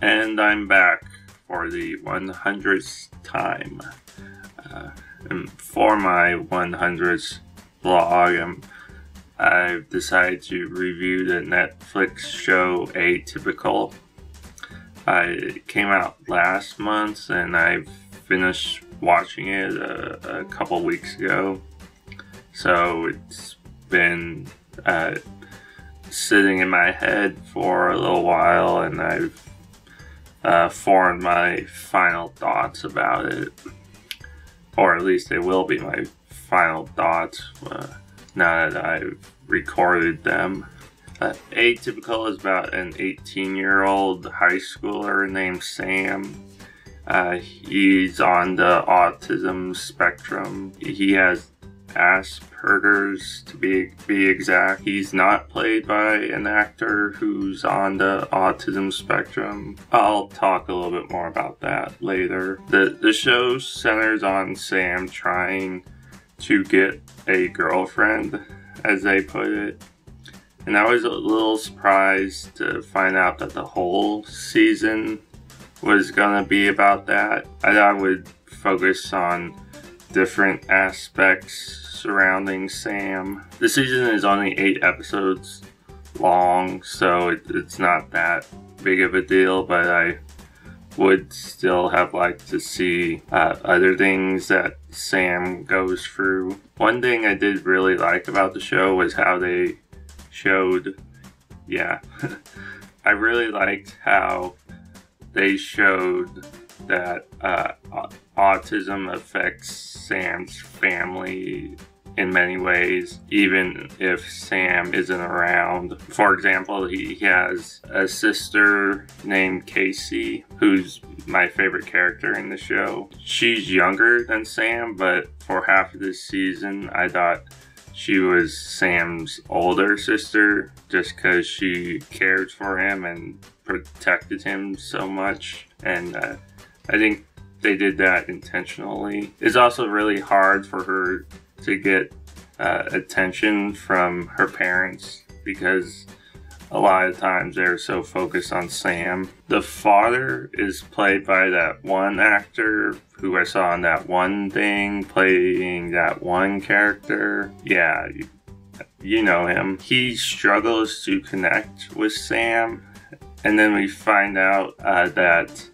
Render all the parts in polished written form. And I'm back for the 100th time. And for my 100th vlog, I've decided to review the Netflix show Atypical. It came out last month and I finished watching it a couple weeks ago. So it's been sitting in my head for a little while, and I've formed my final thoughts about it, or at least they will be my final thoughts now that I've recorded them. Atypical is about an 18-year-old high schooler named Sam. He's on the autism spectrum. He has Asperger's, to be exact. He's not played by an actor who's on the autism spectrum. I'll talk a little bit more about that later. The show centers on Sam trying to get a girlfriend, as they put it. And I was a little surprised to find out that the whole season was gonna be about that. I thought I would focus on different aspects surrounding Sam. The season is only 8 episodes long, so it's not that big of a deal, but I would still have liked to see other things that Sam goes through. One thing I did really like about the show was how they showed, I really liked how they showed that autism affects Sam's family in many ways, even if Sam isn't around. For example, he has a sister named Casey, who's my favorite character in the show. She's younger than Sam, but for half of this season, I thought she was Sam's older sister just because she cared for him and protected him so much. And I think they did that intentionally. It's also really hard for her to get attention from her parents because a lot of times they're so focused on Sam. The father is played by that one actor who I saw in that one thing playing that one character. Yeah, you know him. He struggles to connect with Sam, and then we find out that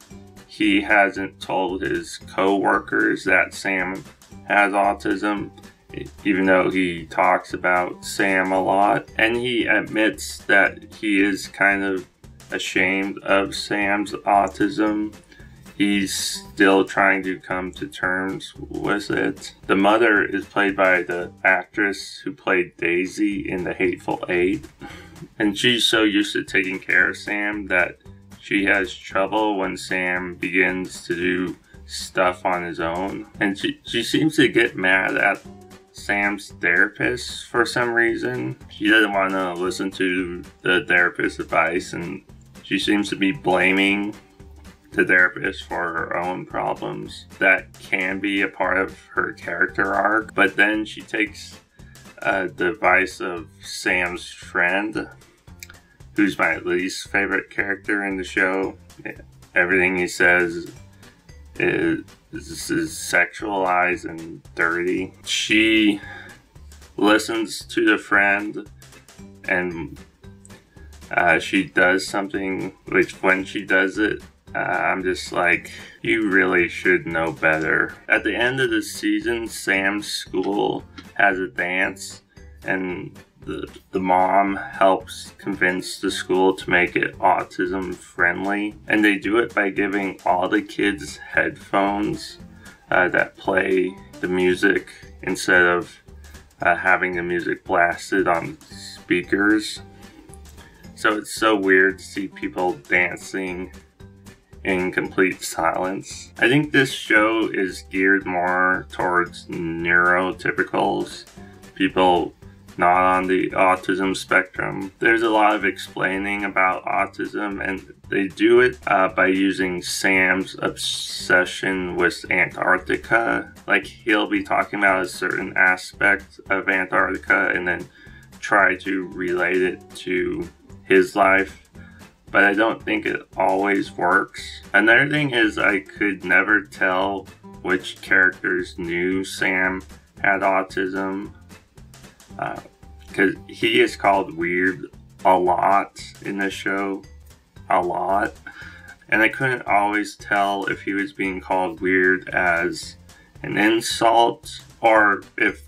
he hasn't told his co-workers that Sam has autism, even though he talks about Sam a lot. And he admits that he is kind of ashamed of Sam's autism. He's still trying to come to terms with it. The mother is played by the actress who played Daisy in The Hateful Eight. And she's so used to taking care of Sam that she has trouble when Sam begins to do stuff on his own. And she seems to get mad at Sam's therapist for some reason. She doesn't want to listen to the therapist's advice, and she seems to be blaming the therapist for her own problems. That can be a part of her character arc, but then she takes the advice of Sam's friend, who's my least favorite character in the show. Everything he says is sexualized and dirty. She listens to the friend, and she does something, which when she does it, I'm just like, you really should know better. At the end of the season, Sam's school has a dance, and the mom helps convince the school to make it autism friendly, and they do it by giving all the kids headphones that play the music instead of having the music blasted on speakers. So it's so weird to see people dancing in complete silence. I think this show is geared more towards neurotypicals, people not on the autism spectrum. There's a lot of explaining about autism, and they do it by using Sam's obsession with Antarctica. Like, he'll be talking about a certain aspect of Antarctica and then try to relate it to his life. but I don't think it always works. Another thing is I could never tell which characters knew Sam had autism, because he is called weird a lot in the show, a lot, and I couldn't always tell if he was being called weird as an insult or if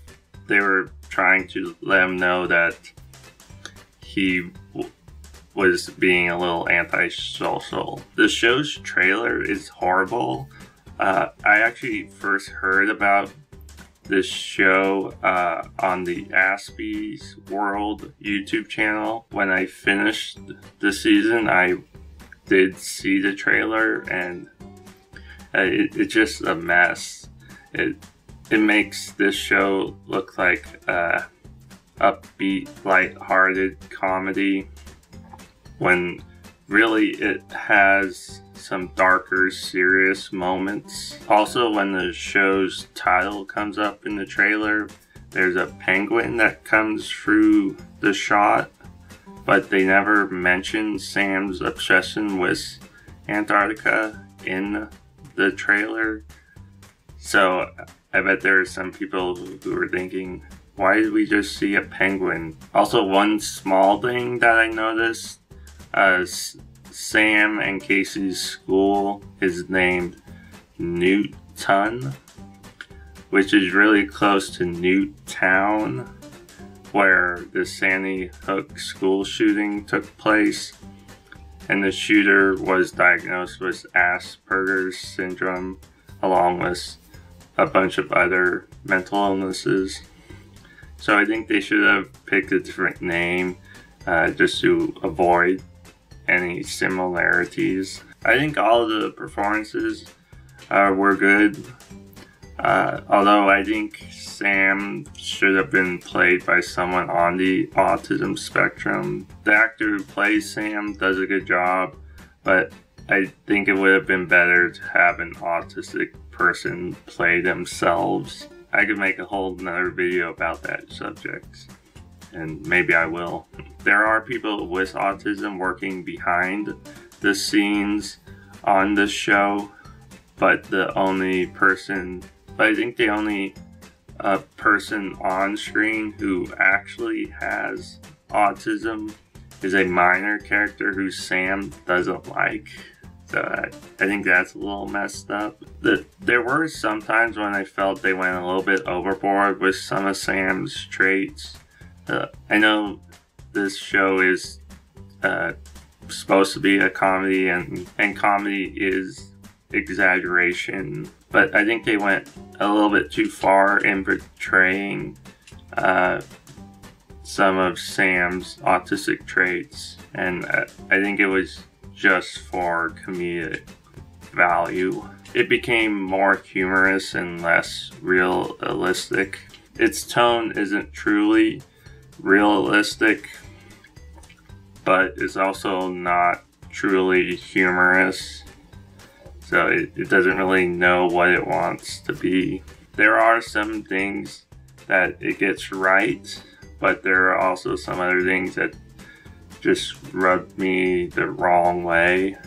they were trying to let him know that he was being a little antisocial. The show's trailer is horrible. I actually first heard about this show on the Aspie's World YouTube channel. When I finished the season, I did see the trailer, and it's just a mess. It makes this show look like a upbeat, lighthearted comedy, when really it has some darker, serious moments. Also, when the show's title comes up in the trailer, there's a penguin that comes through the shot, but they never mention Sam's obsession with Antarctica in the trailer. So I bet there are some people who are thinking, why did we just see a penguin? Also, one small thing that I noticed, Sam and Casey's school is named Newton, which is really close to Newtown, where the Sandy Hook school shooting took place, and the shooter was diagnosed with Asperger's syndrome, along with a bunch of other mental illnesses. So I think they should have picked a different name just to avoid any similarities. I think all the performances were good, although I think Sam should have been played by someone on the autism spectrum. The actor who plays Sam does a good job, but I think it would have been better to have an autistic person play themselves. I could make a whole nother video about that subject, and maybe I will. There are people with autism working behind the scenes on this show, but I think the only person on screen who actually has autism is a minor character who Sam doesn't like. So I think that's a little messed up. There were some times when I felt they went a little bit overboard with some of Sam's traits. I know this show is supposed to be a comedy, and comedy is exaggeration, but I think they went a little bit too far in portraying some of Sam's autistic traits, and I think it was just for comedic value. It became more humorous and less realistic. Its tone isn't truly realistic, but it's also not truly humorous. So it doesn't really know what it wants to be. There are some things that it gets right, but there are also some other things that just rubbed me the wrong way.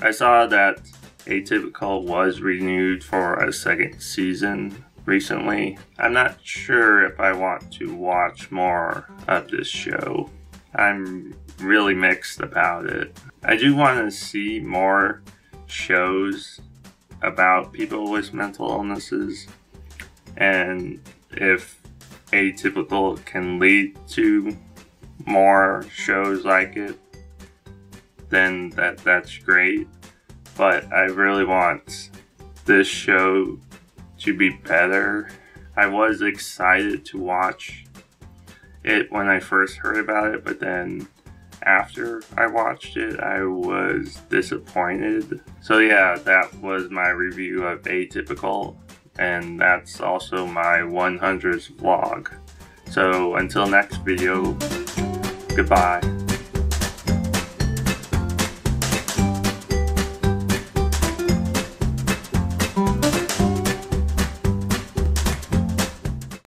I saw that Atypical was renewed for a second season recently. I'm not sure if I want to watch more of this show. I'm really mixed about it. I do want to see more shows about people with mental illnesses, and if Atypical can lead to more shows like it, then that's great. But I really want this show to be better. I was excited to watch it when I first heard about it, but then after I watched it, I was disappointed. So yeah, that was my review of Atypical, and that's also my 100th vlog. So until next video, goodbye.